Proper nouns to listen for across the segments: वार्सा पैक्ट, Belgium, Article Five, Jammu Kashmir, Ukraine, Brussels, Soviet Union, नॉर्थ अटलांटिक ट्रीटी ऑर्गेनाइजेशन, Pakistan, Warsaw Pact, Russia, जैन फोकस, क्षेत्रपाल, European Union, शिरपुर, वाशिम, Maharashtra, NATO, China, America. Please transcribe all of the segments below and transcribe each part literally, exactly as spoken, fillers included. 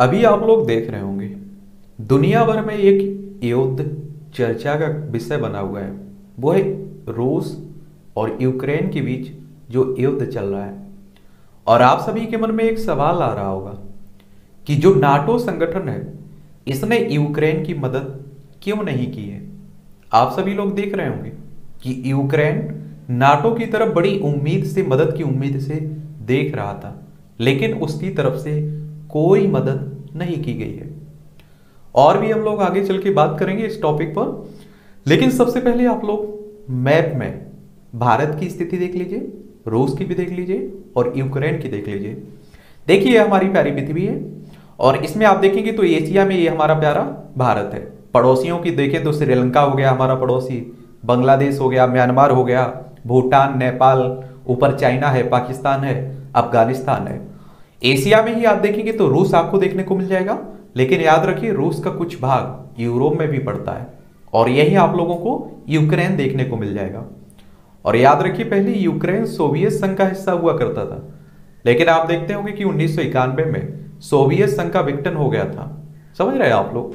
अभी आप लोग देख रहे होंगे दुनिया भर में एक युद्ध चर्चा का विषय बना हुआ है, वो है रूस और यूक्रेन के बीच जो युद्ध चल रहा है। और आप सभी के मन में एक सवाल आ रहा होगा कि जो नाटो संगठन है इसने यूक्रेन की मदद क्यों नहीं की है। आप सभी लोग देख रहे होंगे कि यूक्रेन नाटो की तरफ बड़ी उम्मीद से, मदद की उम्मीद से देख रहा था, लेकिन उसकी तरफ से कोई मदद नहीं की गई है। और भी हम लोग आगे चल के बात करेंगे इस टॉपिक पर, लेकिन सबसे पहले आप लोग मैप में भारत की स्थिति देख लीजिए, रूस की भी देख लीजिए और यूक्रेन की देख लीजिए। देखिए हमारी प्यारी पृथ्वी है और इसमें आप देखेंगे तो एशिया में ये हमारा प्यारा भारत है। पड़ोसियों की देखें तो श्रीलंका हो गया हमारा पड़ोसी, बांग्लादेश हो गया, म्यांमार हो गया, भूटान, नेपाल, ऊपर चाइना है, पाकिस्तान है, अफगानिस्तान है। एशिया में ही आप देखेंगे तो रूस आपको देखने को मिल जाएगा, लेकिन याद रखिए रूस का कुछ भाग यूरोप में भी पड़ता है और यही आप लोगों को यूक्रेन देखने को मिल जाएगा। और याद रखिए पहले यूक्रेन सोवियत संघ का हिस्सा हुआ करता था, लेकिन आप देखते होंगे कि उन्नीस सौ इक्यानवे में सोवियत संघ का विघटन हो गया था। समझ रहे हैं आप लोग।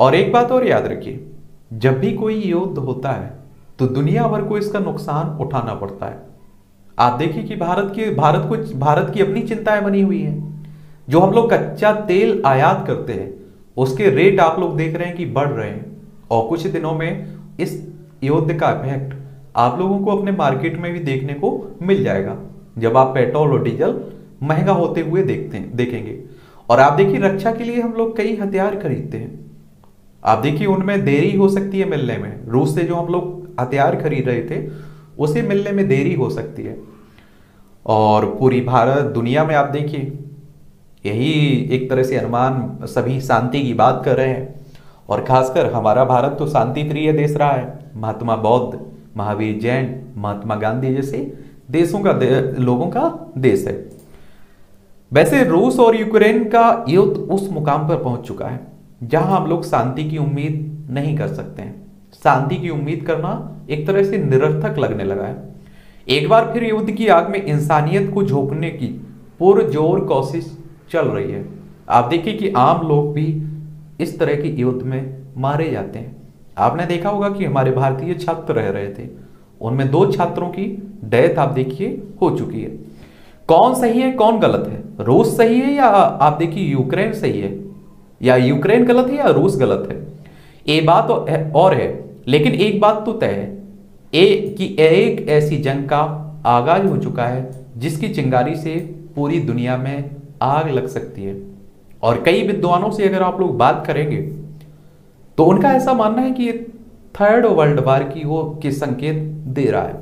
और एक बात और याद रखिए, जब भी कोई युद्ध होता है तो दुनिया भर को इसका नुकसान उठाना पड़ता है। आप देखिए कि भारत की भारत को भारत की अपनी चिंताएं बनी हुई हैं। जो हम लोग कच्चा तेल आयात करते हैं उसके रेट आप लोग देख रहे हैं कि बढ़ रहे हैं और कुछ दिनों में इस युद्ध का इफेक्ट आप लोगों को अपने मार्केट में भी देखने को मिल जाएगा, जब आप पेट्रोल और डीजल महंगा होते हुए देखते हैं देखेंगे। और आप देखिए रक्षा के लिए हम लोग कई हथियार खरीदते हैं, आप देखिए उनमें देरी हो सकती है मिलने में। रूस से जो हम लोग हथियार खरीद रहे थे उसे मिलने में देरी हो सकती है। और पूरी भारत दुनिया में आप देखिए यही एक तरह से अनुमान, सभी शांति की बात कर रहे हैं और खासकर हमारा भारत तो शांति प्रिय देश रहा है। महात्मा बौद्ध, महावीर जैन, महात्मा गांधी जैसे देशों का दे, लोगों का देश है। वैसे रूस और यूक्रेन का युद्ध उस मुकाम पर पहुंच चुका है जहां हम लोग शांति की उम्मीद नहीं कर सकते हैं। शांति की उम्मीद करना एक तरह से निरर्थक लगने लगा है। एक बार फिर युद्ध की आग में इंसानियत को झोंकने की पुरजोर कोशिश चल रही है। आप देखिए कि आम लोग भी इस तरह के युद्ध में मारे जाते हैं। आपने देखा होगा कि हमारे भारतीय छात्र रह रहे थे, उनमें दो छात्रों की डेथ आप देखिए हो चुकी है। कौन सही है कौन गलत है? रूस सही है या आप देखिए यूक्रेन सही है, या यूक्रेन गलत है या रूस गलत है? ये बात और है, लेकिन एक बात तो तय है कि एक ऐसी जंग का आगाज हो चुका है जिसकी चिंगारी से पूरी दुनिया में आग लग सकती है। और कई विद्वानों से अगर आप लोग बात करेंगे तो उनका ऐसा मानना है कि ये थर्ड वर्ल्ड वार की वो के संकेत दे रहा है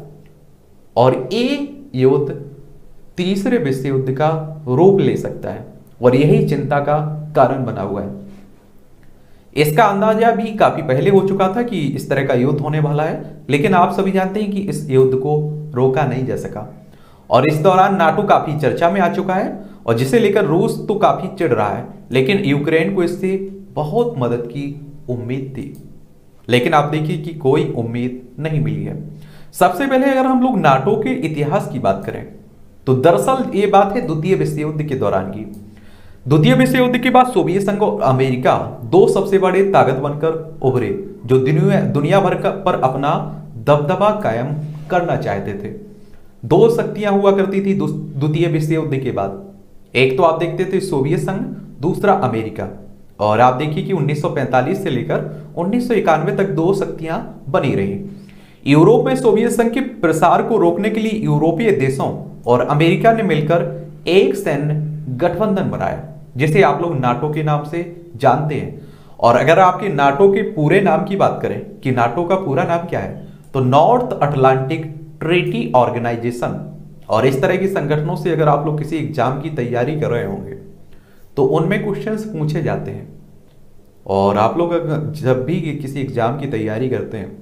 और ये युद्ध तीसरे विश्व युद्ध का रूप ले सकता है और यही चिंता का कारण बना हुआ है। इसका अंदाजा भी काफी पहले हो चुका था कि इस तरह का युद्ध होने वाला है, लेकिन आप सभी जानते हैं कि इस युद्ध को रोका नहीं जा सका। और इस दौरान नाटो काफी चर्चा में आ चुका है और जिसे लेकर रूस तो काफी चिढ़ रहा है, लेकिन यूक्रेन को इससे बहुत मदद की उम्मीद थी। लेकिन आप देखिए कि कोई उम्मीद नहीं मिली है। सबसे पहले अगर हम लोग नाटो के इतिहास की बात करें तो दरअसल ये बात है द्वितीय विश्व युद्ध के दौरान की। द्वितीय विश्व युद्ध के बाद सोवियत संघ और अमेरिका दो सबसे बड़े ताकत बनकर उभरे जो दुनिया दुनिया भर पर अपना दबदबा कायम करना चाहते थे। दो शक्तियां हुआ करती थी द्वितीय विश्व युद्ध के बाद, एक तो आप देखते थे सोवियत संघ, दूसरा अमेरिका। और आप देखिए कि उन्नीस सौ पैंतालीस से लेकर उन्नीस सौ इक्यानवे तक दो शक्तियां बनी रही। यूरोप में सोवियत संघ के प्रसार को रोकने के लिए यूरोपीय देशों और अमेरिका ने मिलकर एक सैन्य गठबंधन बनाया जिसे आप लोग नाटो के नाम से जानते हैं। और अगर आपके नाटो के पूरे नाम की बात करें कि नाटो का पूरा नाम क्या है, तो नॉर्थ अटलांटिक ट्रीटी ऑर्गेनाइजेशन। और इस तरह के संगठनों से अगर आप लोग किसी एग्जाम की तैयारी कर रहे होंगे तो उनमें क्वेश्चंस पूछे जाते हैं। और आप लोग जब भी किसी एग्जाम की तैयारी करते हैं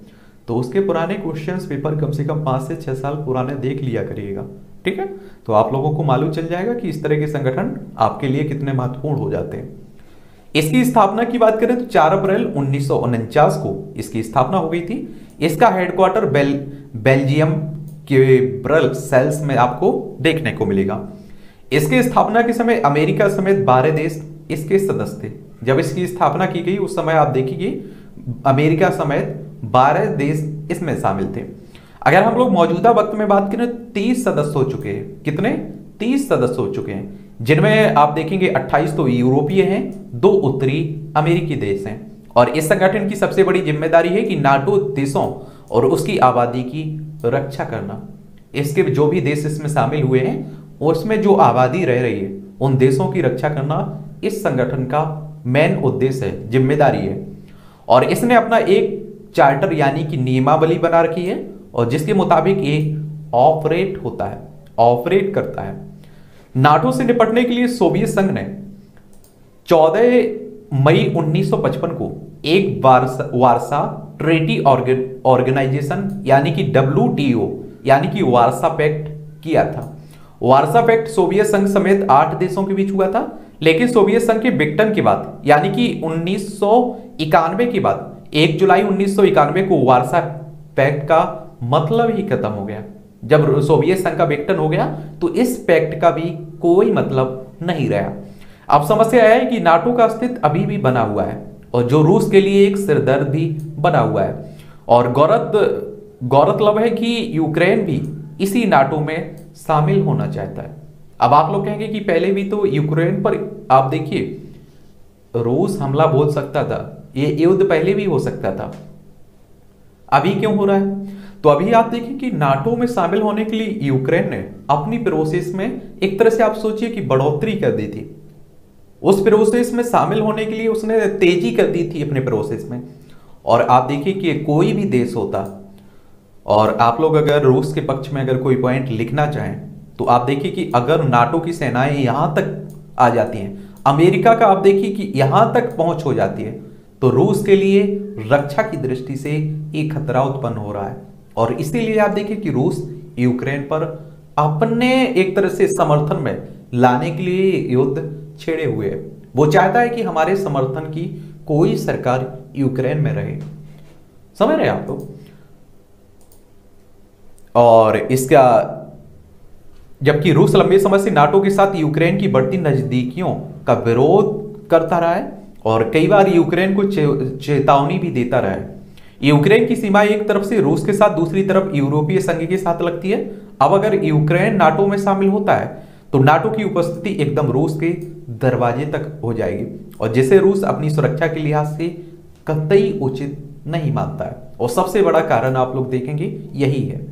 तो उसके पुराने क्वेश्चंस पेपर कम से कम पाँच से छः साल पुराने देख लिया करिएगा, ठीक है? तो आप लोगों को मालूम चल जाएगा कि इस तरह के संगठन आपके लिए कितने महत्वपूर्ण हो जाते हैं। इसकी स्थापना की बात करें तो चार अप्रैल उन्नीस सौ उनचास को इसकी स्थापना हो गई थी। इसका हेडक्वार्टर बेल बेल्जियम के ब्रसेल्स में आपको देखने को मिलेगा। इसके स्थापना के समय अमेरिका समेत बारह देश इसके सदस्य थे। जब इसकी स्थापना की गई उस समय आप देखिए अमेरिका समेत बारह देश इसमें शामिल थे। अगर हम लोग मौजूदा वक्त में बात करें तीस सदस्य हो चुके हैं। कितने? तीस सदस्य हो चुके हैं, जिनमें आप देखेंगे अट्ठाईस तो यूरोपीय हैं, दो उत्तरी अमेरिकी देश हैं। और इस संगठन की सबसे बड़ी जिम्मेदारी है कि नाटो देशों और उसकी आबादी की रक्षा करना। इसके जो भी देश इसमें शामिल हुए हैं उसमें जो आबादी रह रही है उन देशों की रक्षा करना इस संगठन का मेन उद्देश्य है, जिम्मेदारी है। और इसने अपना एक चार्टर यानी कि नियमावली बना रखी है और जिसके मुताबिक ये ऑपरेट होता है, ऑपरेट करता है। नाटो से निपटने के लिए सोवियत संघ ने चौदह मई उन्नीस सौ पचपन को एक वार्सा ट्रेटी ऑर्गेनाइजेशन यानी कि डब्ल्यू टी ओ यानी कि वार्सा पैक्ट किया था। वार्सा पैक्ट सोवियत संघ समेत आठ देशों के बीच हुआ था, लेकिन सोवियत संघ के विघटन के बाद यानी कि उन्नीस सौ इक्यानवे के बाद एक जुलाई उन्नीस सौ इक्यानवे को वार्सा पैक्ट का मतलब ही खत्म हो गया। जब सोवियत संघ का विघटन हो गया तो इस पैक्ट का भी कोई मतलब नहीं रहा। अब समस्या है कि नाटो का अस्तित्व अभी भी बना हुआ है और जो रूस के लिए एक सिरदर्द भी बना हुआ है। और गौरत गौरतलब है कि यूक्रेन भी इसी नाटो में शामिल होना चाहता है। अब आप लोग कहेंगे कि पहले भी तो यूक्रेन पर आप देखिए रूस हमला बोल सकता था, ये युद्ध पहले भी हो सकता था, अभी क्यों हो रहा है? तो अभी आप देखिए कि नाटो में शामिल होने के लिए यूक्रेन ने अपनी प्रोसेस में एक तरह से आप सोचिए कि बढ़ोतरी कर दी थी। उस प्रोसेस में शामिल होने के लिए उसने तेजी कर दी थी अपने प्रोसेस में। और आप देखिए कि कोई भी देश होता, और आप लोग अगर रूस के पक्ष में अगर कोई पॉइंट लिखना चाहें तो आप देखिए कि अगर नाटो की सेनाएं यहाँ तक आ जाती हैं, अमेरिका का आप देखिए कि यहाँ तक पहुँच हो जाती है, तो रूस के लिए रक्षा की दृष्टि से एक खतरा उत्पन्न हो रहा है। और इसीलिए आप देखिए कि रूस यूक्रेन पर अपने एक तरह से समर्थन में लाने के लिए युद्ध छेड़े हुए है। वो चाहता है कि हमारे समर्थन की कोई सरकार यूक्रेन में रहे, समझ रहे आप लोग। और इसका जबकि रूस लंबे समय से नाटो के साथ यूक्रेन की बढ़ती नजदीकियों का विरोध करता रहा है और कई बार यूक्रेन को चेतावनी भी देता रहा है। यूक्रेन की सीमा एक तरफ से रूस के साथ, दूसरी तरफ यूरोपीय संघ के साथ लगती है। अब अगर यूक्रेन नाटो में शामिल होता है तो नाटो की उपस्थिति एकदम रूस के दरवाजे तक हो जाएगी, और जिसे रूस अपनी सुरक्षा के लिहाज से कतई उचित नहीं मानता है। और सबसे बड़ा कारण आप लोग देखेंगे यही है।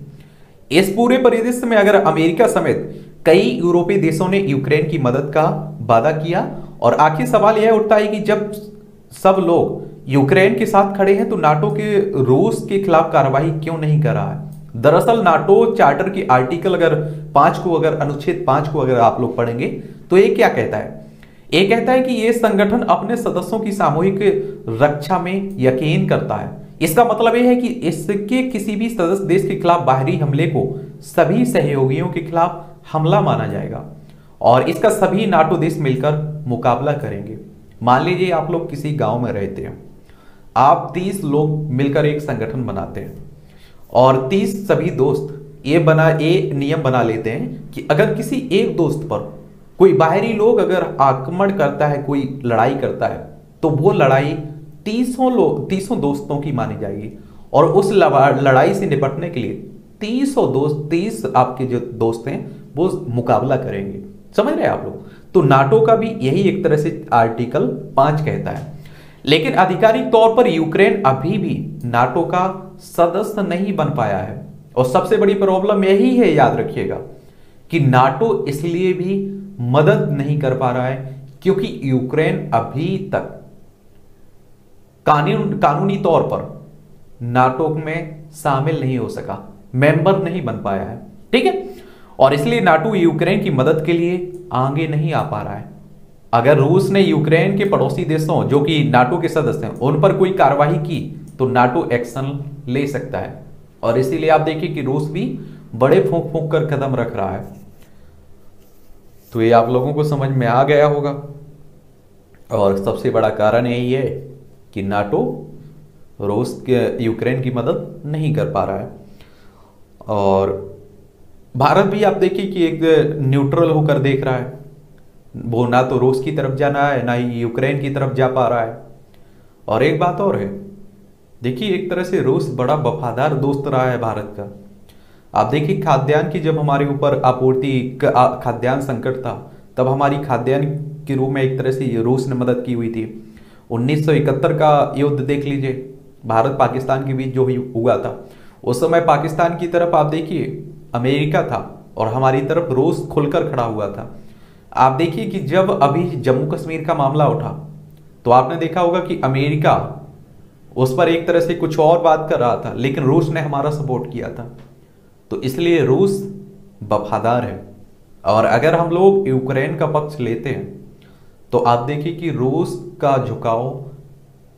इस पूरे परिदृश्य में अगर अमेरिका समेत कई यूरोपीय देशों ने यूक्रेन की मदद का वादा किया, और आखिर सवाल यह उठता है कि जब सब लोग यूक्रेन के साथ खड़े हैं तो नाटो के रूस के खिलाफ कार्रवाई क्यों नहीं कर रहा है? दरअसल नाटो चार्टर की आर्टिकल अगर पांच को अगर अनुच्छेद पांच को अगर आप लोग पढ़ेंगे तो ये क्या कहता है? ये कहता है कि ये संगठन अपने सदस्यों की सामूहिक रक्षा में यकीन करता है। इसका मतलब ये है कि इसके किसी भी सदस्य देश के खिलाफ बाहरी हमले को सभी सहयोगियों के खिलाफ हमला माना जाएगा और इसका सभी नाटो देश मिलकर मुकाबला करेंगे। मान लीजिए आप लोग किसी गाँव में रहते हैं, आप तीस लोग मिलकर एक संगठन बनाते हैं और तीस सभी दोस्त ये बना ये नियम बना लेते हैं कि अगर किसी एक दोस्त पर कोई बाहरी लोग अगर आक्रमण करता है, कोई लड़ाई करता है, तो वो लड़ाई तीसों लोग तीसों दोस्तों की मानी जाएगी। और उस लड़ाई से निपटने के लिए तीसों दोस्त तीस आपके जो दोस्त हैं वो मुकाबला करेंगे, समझ रहे हैं आप लोग। तो नाटो का भी यही एक तरह से आर्टिकल पाँच कहता है। लेकिन आधिकारिक तौर पर यूक्रेन अभी भी नाटो का सदस्य नहीं बन पाया है, और सबसे बड़ी प्रॉब्लम यही है, याद रखिएगा कि नाटो इसलिए भी मदद नहीं कर पा रहा है क्योंकि यूक्रेन अभी तक कानून कानूनी तौर पर नाटो में शामिल नहीं हो सका, मेंबर नहीं बन पाया है, ठीक है। और इसलिए नाटो यूक्रेन की मदद के लिए आगे नहीं आ पा रहा है। अगर रूस ने यूक्रेन के पड़ोसी देशों जो कि नाटो के सदस्य हैं उन पर कोई कार्रवाई की तो नाटो एक्शन ले सकता है, और इसीलिए आप देखिए कि रूस भी बड़े फूंक फूंक कर कदम रख रहा है। तो ये आप लोगों को समझ में आ गया होगा। और सबसे बड़ा कारण यही है कि नाटो रूस के यूक्रेन की मदद नहीं कर पा रहा है। और भारत भी आप देखिए कि एक न्यूट्रल होकर देख रहा है। वो ना तो रूस की तरफ जाना है, ना ही यूक्रेन की तरफ जा पा रहा है। और एक बात और है, देखिए एक तरह से रूस बड़ा वफादार दोस्त रहा है भारत का। आप देखिए खाद्यान्न की जब हमारे ऊपर आपूर्ति खाद्यान्न संकट था, तब हमारी खाद्यान्न के रूप में एक तरह से रूस ने मदद की हुई थी। उन्नीस सौ इकहत्तर का युद्ध देख लीजिए, भारत पाकिस्तान के बीच जो हुआ था, उस समय पाकिस्तान की तरफ आप देखिए अमेरिका था और हमारी तरफ रूस खुलकर खड़ा हुआ था। आप देखिए कि जब अभी जम्मू कश्मीर का मामला उठा तो आपने देखा होगा कि अमेरिका उस पर एक तरह से कुछ और बात कर रहा था, लेकिन रूस ने हमारा सपोर्ट किया था। तो इसलिए रूस वफादार है। और अगर हम लोग यूक्रेन का पक्ष लेते हैं तो आप देखिए कि रूस का झुकाव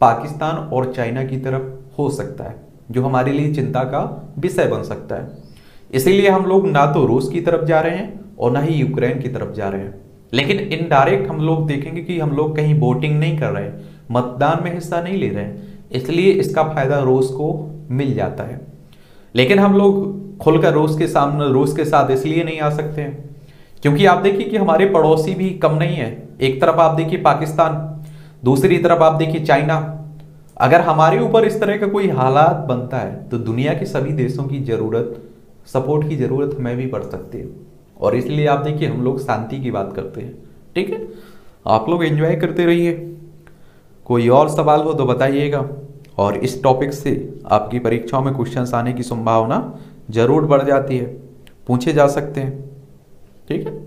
पाकिस्तान और चाइना की तरफ हो सकता है, जो हमारे लिए चिंता का विषय बन सकता है। इसीलिए हम लोग ना तो रूस की तरफ जा रहे हैं और ना ही यूक्रेन की तरफ जा रहे हैं। लेकिन इनडायरेक्ट हम लोग देखेंगे कि हम लोग कहीं वोटिंग नहीं कर रहे हैं, मतदान में हिस्सा नहीं ले रहे हैं, इसलिए इसका फायदा रूस को मिल जाता है। लेकिन हम लोग खुलकर रूस के सामने रूस के साथ इसलिए नहीं आ सकते हैं क्योंकि आप देखिए कि हमारे पड़ोसी भी कम नहीं है। एक तरफ आप देखिए पाकिस्तान, दूसरी तरफ आप देखिए चाइना। अगर हमारे ऊपर इस तरह का कोई हालात बनता है तो दुनिया के सभी देशों की जरूरत, सपोर्ट की जरूरत हमें भी पड़ सकती है। और इसलिए आप देखिए हम लोग शांति की बात करते हैं। ठीक है, आप लोग एंजॉय करते रहिए। कोई और सवाल हो तो बताइएगा, और इस टॉपिक से आपकी परीक्षाओं में क्वेश्चन आने की संभावना जरूर बढ़ जाती है, पूछे जा सकते हैं। ठीक है।